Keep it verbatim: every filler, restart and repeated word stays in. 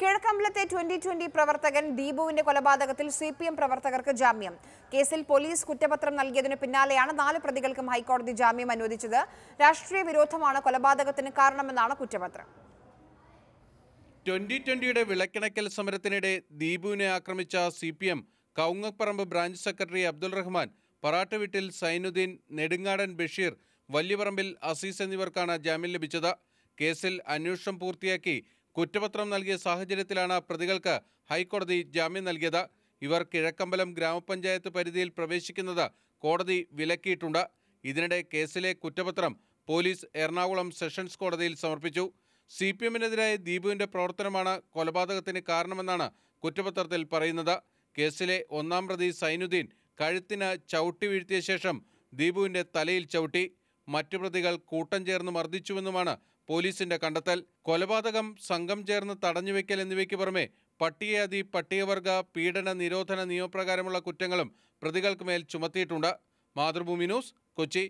കിഴക്കമ്പലത്തെ twenty twenty പ്രവർത്തകൻ ദീപുവിന്റെ കൊലപാതകത്തിൽ C P M പ്രവർത്തകർക്ക് ജാമ്യം. കേസിൽ പോലീസ് കുറ്റപത്രം നൽകിയതിനു പിന്നാലെയാണ് നാല് പ്രതികൾക്കും ഹൈക്കോടതി ജാമ്യം അനുവദിച്ചത്. രാഷ്ട്രീയ വിരോധമാണ് കൊലപാതകത്തിന് കാരണമെന്നാണ് കുറ്റപത്രം. ട്വന്റി ട്വന്റിയുടെ വിളക്കിണക്കൽ സമരത്തിനിടെ ദീപുവിനെ ആക്രമിച്ച C P M Kaungapparamba branch secretary Abdul Rahman, പറാട്ടുവീട്ടിൽ Zainuddin, Nedungadan Basheer, വല്യപറമ്പിൽ Azeez എന്നിവർക്കാണ് ജാമ്യം ലഭിച്ചത്. കേസിൽ അന്വേഷണം പൂർത്തിയാക്കി കുറ്റപത്രം നൽകിയ സാഹചര്യത്തിലാണ് പ്രതികൾക്ക് ഹൈക്കോടതി ജാമ്യം നൽകിയത്. ഇവർ കിഴക്കമ്പലം ഗ്രാമപഞ്ചായത്ത് പരിധിയിൽ പ്രവേശിക്കുന്നത് കോടതി വിലക്കിയിട്ടുണ്ട്. ഇതിനിടെ കേസിലെ കുറ്റപത്രം പോലീസ് എറണാകുളം സെഷൻസ് കോടതിയിൽ സമർപ്പിച്ചു. സി പി എമ്മിനെതിരായ ദീപുവിൻ്റെ പ്രവർത്തനമാണ് കൊലപാതകത്തിന് കാരണമെന്നാണ് കുറ്റപത്രത്തിൽ പറയുന്നത്. കേസിലെ ഒന്നാം പ്രതി സൈനുദ്ദീൻ കഴുത്തിന് ചവിട്ടി വീഴ്ത്തിയ ശേഷം ദീപുവിൻ്റെ തലയിൽ ചവിട്ടി. മറ്റു പ്രതികൾ കൂട്ടം ചേർന്ന് മർദ്ദിച്ചുവെന്നുമാണ് പോലീസിന്റെ കണ്ടെത്തൽ. കൊലപാതകം, സംഘം ചേർന്ന് തടഞ്ഞുവെക്കൽ എന്നിവയ്ക്ക് പുറമെ പട്ടികജാതി, പട്ടികവർഗ, പീഡന നിരോധന നിയമപ്രകാരമുള്ള കുറ്റങ്ങളും പ്രതികൾക്ക് മേൽ ചുമത്തിയിട്ടുണ്ട്. മാതൃഭൂമി ന്യൂസ്, കൊച്ചി.